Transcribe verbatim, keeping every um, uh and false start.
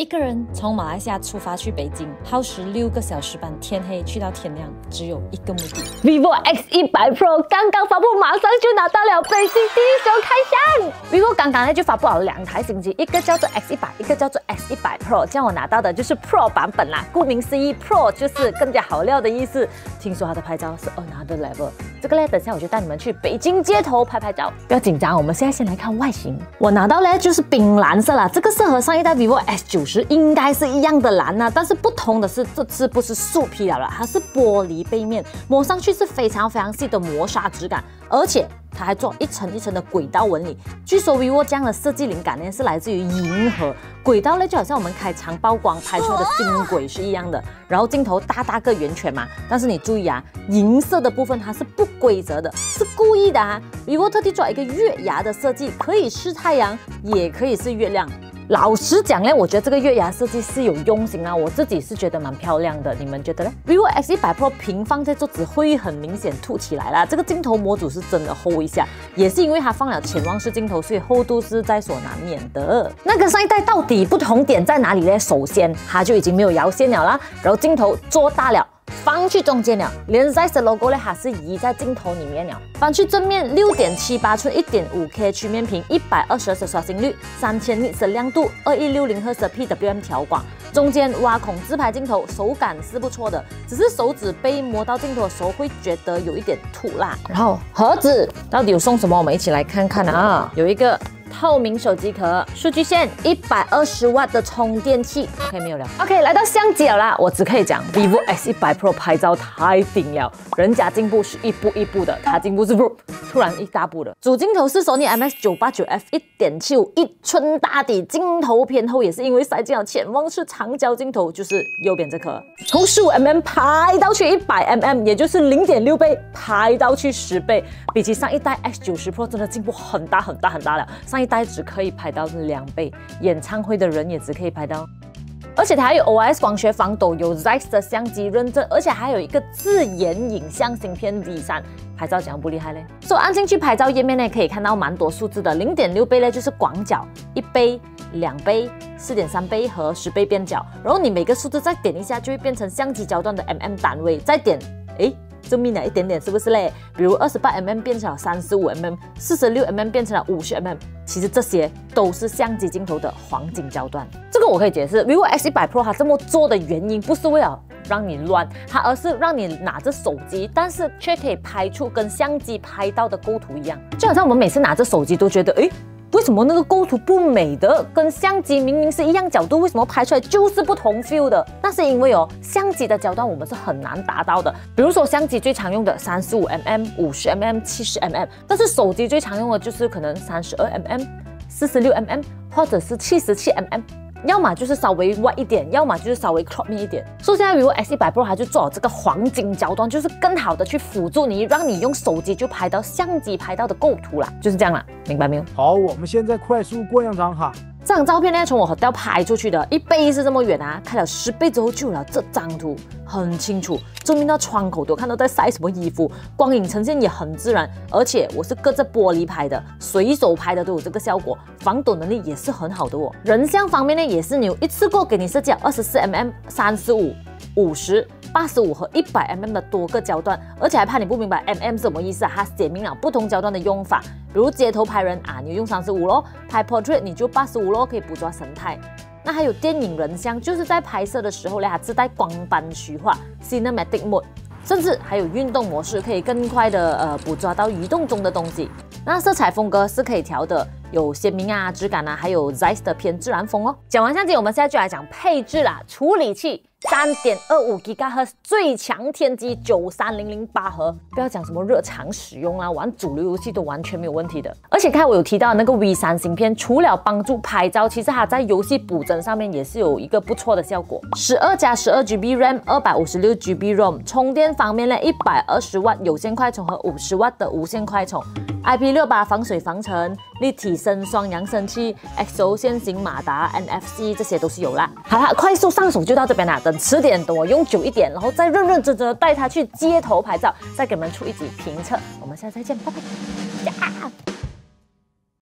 一个人从马来西亚出发去北京，耗时六个小时半，天黑去到天亮，只有一个目的。vivo X 一百 Pro 刚刚发布，马上就拿到了北京第一手开箱。vivo 刚刚呢就发布了两台新机，一个叫做 X 一百，一个叫做 X 一百 Pro。这样我拿到的就是 Pro 版本啦，顾名思义 ，Pro 就是更加好料的意思。听说它的拍照是 another level， 这个呢，等下我就带你们去北京街头拍拍照。不要紧张，我们现在先来看外形。我拿到呢就是冰蓝色啦，这个是和上一代 vivo X 九十。 应该是一样的蓝呐、啊，但是不同的是，这次不是树皮了啦，它是玻璃背面，抹上去是非常非常细的磨砂质感，而且它还做一层一层的轨道纹理。据说 vivo 这样的设计灵感呢是来自于银河轨道呢，就好像我们开长曝光拍出来的星轨是一样的。然后镜头大大个圆圈嘛，但是你注意啊，银色的部分它是不规则的，是故意的啊。vivo 特地做一个月牙的设计，可以是太阳，也可以是月亮。 老实讲呢，我觉得这个月牙设计是有用心啊，我自己是觉得蛮漂亮的，你们觉得呢 ？vivo X 一百 Pro 平放在桌子会很明显凸起来啦，这个镜头模组是真的厚一下，也是因为它放了潜望式镜头，所以厚度是在所难免的。那跟上一代到底不同点在哪里呢？首先，它就已经没有摇线了啦，然后镜头做大了。 放去中间了，连 Zeiss 的 logo 呢，它是移在镜头里面了。翻去正面， 六点七八寸 一点五 K 曲面屏， 一百二十赫兹 刷新率， 三千尼特 亮度， 二一六零赫兹 P W M 调光。中间挖孔自拍镜头，手感是不错的，只是手指被摸到镜头的时候会觉得有一点突啦。然后盒子到底有送什么？我们一起来看看啊，有一个。 透明手机壳、数据线、一百二十瓦的充电器 ，OK 没有了。OK， 来到相机了啦，我只可以讲 vivo X 一百 Pro 拍照太顶了，人家进步是一步一步的，它进步是不突然一大步的。主镜头是索尼 M X 九八九 F 一点七五英寸大底，镜头偏厚，也是因为塞进了潜望式长焦镜头，就是右边这颗，从 十五 mm 拍到去 一百 mm， 也就是 零点六倍，拍到去十倍，比起上一代 X 九十 Pro 真的进步很大很大很大了。上 一代只可以拍到两倍，演唱会的人也只可以拍到，而且它还有 O I S 光学防抖，有 Zeiss 的相机认证，而且还有一个自研影像芯片 V 三。 拍照讲不厉害嘞，所以按进去拍照页面呢，可以看到蛮多数字的， 零点六倍呢就是广角，一倍、两倍、四点三倍和十倍边角，然后你每个数字再点一下，就会变成相机焦段的 mm 单位，再点，诶。 就密了一点点，是不是嘞？比如 二十八 mm 变成了 三十五 mm， 四十六 mm 变成了 五十 mm。其实这些都是相机镜头的黄金焦段。这个我可以解释 ，vivo X 一百 Pro 它这么做的原因，不是为了让你乱，它而是让你拿着手机，但是却可以拍出跟相机拍到的构图一样。就好像我们每次拿着手机都觉得，诶。 为什么那个构图不美的，跟相机明明是一样角度，为什么拍出来就是不同 feel 的？那是因为哦，相机的焦段我们是很难达到的。比如说相机最常用的 三十五 mm、五十 mm、七十 mm， 但是手机最常用的就是可能 三十二 mm、四十六 mm 或者是 七十七 mm。 要么就是稍微歪一点，要么就是稍微 crop 面一点。所以现在 vivo X 一百 Pro 它就做好这个黄金焦段，就是更好的去辅助你，让你用手机就拍到相机拍到的构图啦，就是这样啦，明白没有？好，我们现在快速过样张哈。这张照片呢，从我 hotel 拍出去的，一倍是这么远啊，开了十倍之后就有了这张图，很清楚，证明到窗口都看到在晒什么衣服，光影呈现也很自然，而且我是隔着玻璃拍的，随手拍的都有这个效果，防抖能力也是很好的哦。人像方面呢，也是牛，一次过给你设计了 二十四 mm、三十五、五十。 八十五和 一百 mm 的多个焦段，而且还怕你不明白 mm 是什么意思啊？它写明了不同焦段的用法，比如街头拍人啊，你用三十五咯；拍 portrait 你就八十五咯，可以捕捉神态。那还有电影人像，就是在拍摄的时候呢，它自带光斑虚化 （cinematic mode）， 甚至还有运动模式，可以更快的呃捕捉到移动中的东西。那色彩风格是可以调的。 有鲜明啊、质感啊，还有 Zeiss 的偏自然风哦。讲完相机，我们现在就来讲配置啦。处理器 三点二五吉赫兹 最强天玑九三零零八核，不要讲什么热常使用啦，玩主流游戏都完全没有问题的。而且刚才我有提到那个 V 三 芯片，除了帮助拍照，其实它在游戏补帧上面也是有一个不错的效果。十二加十二 G B RAM， 二百五十六 G B ROM。充电方面呢， 一百二十瓦 有线快充和 五十瓦 的无线快充。 I P 六十八防水防尘，立体声双扬声器 ，X O 线型马达 ，N F C 这些都是有啦。好啦，快速上手就到这边啦。等迟点，等我用久一点，然后再认认真真的带它去街头拍照，再给你们出一集评测。我们下次再见，拜拜。